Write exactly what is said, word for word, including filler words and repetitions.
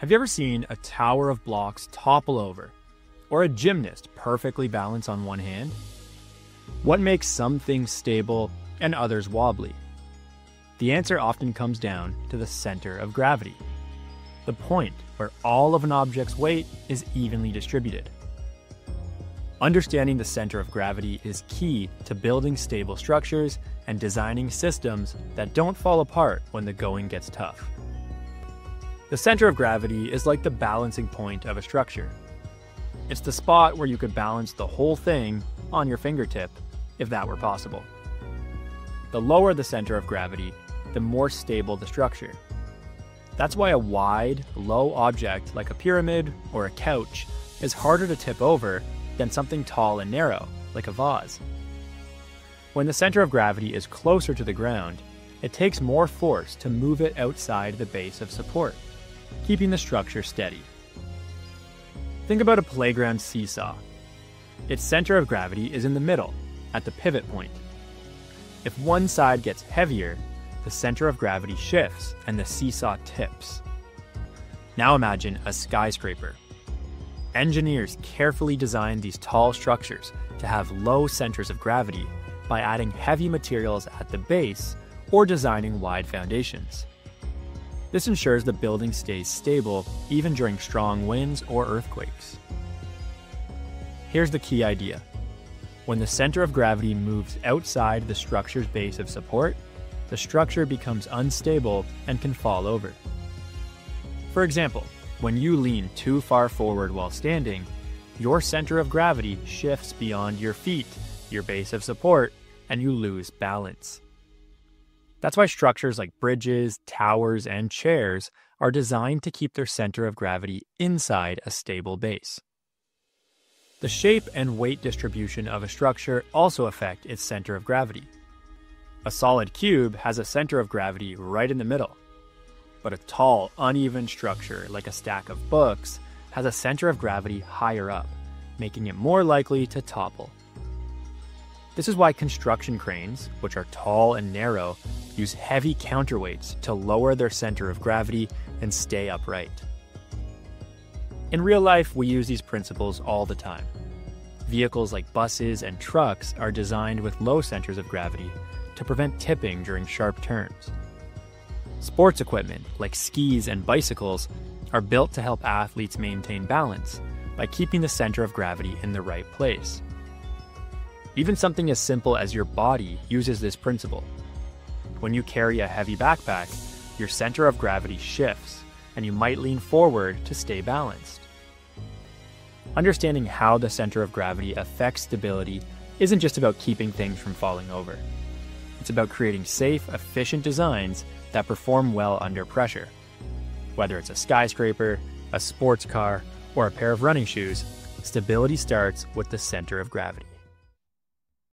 Have you ever seen a tower of blocks topple over, or a gymnast perfectly balance on one hand? What makes some things stable and others wobbly? The answer often comes down to the center of gravity, the point where all of an object's weight is evenly distributed. Understanding the center of gravity is key to building stable structures and designing systems that don't fall apart when the going gets tough. The center of gravity is like the balancing point of a structure. It's the spot where you could balance the whole thing on your fingertip, if that were possible. The lower the center of gravity, the more stable the structure. That's why a wide, low object like a pyramid or a couch is harder to tip over than something tall and narrow, like a vase. When the center of gravity is closer to the ground, it takes more force to move it outside the base of support, keeping the structure steady. Think about a playground seesaw. Its center of gravity is in the middle, at the pivot point. If one side gets heavier, the center of gravity shifts and the seesaw tips. Now imagine a skyscraper. Engineers carefully designed these tall structures to have low centers of gravity by adding heavy materials at the base or designing wide foundations. This ensures the building stays stable even during strong winds or earthquakes. Here's the key idea. When the center of gravity moves outside the structure's base of support, the structure becomes unstable and can fall over. For example, when you lean too far forward while standing, your center of gravity shifts beyond your feet, your base of support, and you lose balance. That's why structures like bridges, towers, and chairs are designed to keep their center of gravity inside a stable base. The shape and weight distribution of a structure also affect its center of gravity. A solid cube has a center of gravity right in the middle. But a tall, uneven structure like a stack of books has a center of gravity higher up, making it more likely to topple. This is why construction cranes, which are tall and narrow, use heavy counterweights to lower their center of gravity and stay upright. In real life, we use these principles all the time. Vehicles like buses and trucks are designed with low centers of gravity to prevent tipping during sharp turns. Sports equipment, like skis and bicycles, are built to help athletes maintain balance by keeping the center of gravity in the right place. Even something as simple as your body uses this principle. When you carry a heavy backpack, your center of gravity shifts, and you might lean forward to stay balanced. Understanding how the center of gravity affects stability isn't just about keeping things from falling over. It's about creating safe, efficient designs that perform well under pressure. Whether it's a skyscraper, a sports car, or a pair of running shoes, stability starts with the center of gravity.